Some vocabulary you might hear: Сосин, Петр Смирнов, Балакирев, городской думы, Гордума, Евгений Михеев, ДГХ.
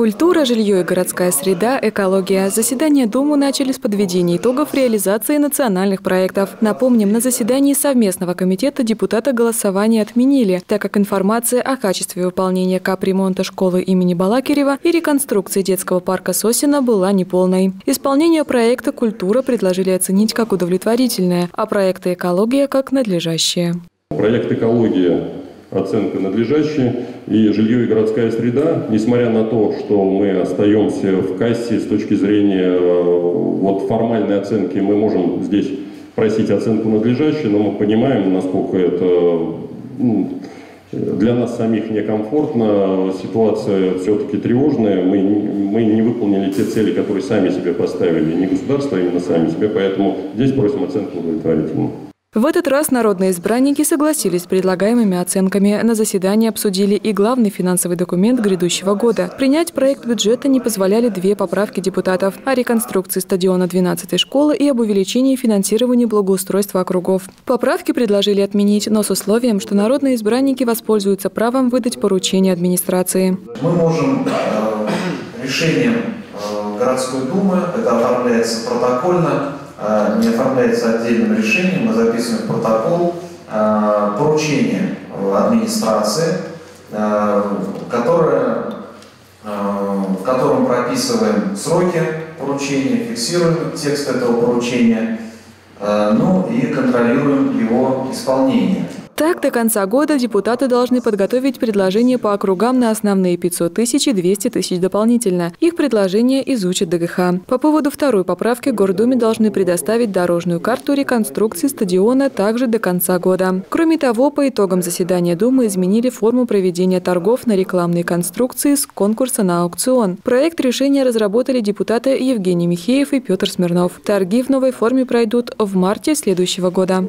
Культура, жилье и городская среда, экология. Заседание Думы начали с подведения итогов реализации национальных проектов. Напомним, на заседании совместного комитета депутаты голосование отменили, так как информация о качестве выполнения капремонта школы имени Балакирева и реконструкции детского парка Сосина была неполной. Исполнение проекта «Культура» предложили оценить как удовлетворительное, а проекты «Экология» как надлежащие. Проект «Экология» оценка надлежащая, и жилье и городская среда, несмотря на то, что мы остаемся в кассе с точки зрения вот формальной оценки, мы можем здесь просить оценку надлежащую, но мы понимаем, насколько это для нас самих некомфортно, ситуация все-таки тревожная, мы не выполнили те цели, которые сами себе поставили, не государство, а именно сами себе, поэтому здесь просим оценку удовлетворительную. В этот раз народные избранники согласились с предлагаемыми оценками. На заседании обсудили и главный финансовый документ грядущего года. Принять проект бюджета не позволяли две поправки депутатов о реконструкции стадиона 12-й школы и об увеличении финансирования благоустройства округов. Поправки предложили отменить, но с условием, что народные избранники воспользуются правом выдать поручение администрации. Мы можем решением городской думы, это оформляется протокольно, не оформляется отдельным решением, мы записываем в протокол поручение администрации, в котором прописываем сроки поручения, фиксируем текст этого поручения, ну и контролируем его исполнение. Так, до конца года депутаты должны подготовить предложения по округам на основные 500 тысяч и 200 тысяч дополнительно. Их предложения изучат ДГХ. По поводу второй поправки Гордуме должны предоставить дорожную карту реконструкции стадиона также до конца года. Кроме того, по итогам заседания Думы изменили форму проведения торгов на рекламные конструкции с конкурса на аукцион. Проект решения разработали депутаты Евгений Михеев и Петр Смирнов. Торги в новой форме пройдут в марте следующего года.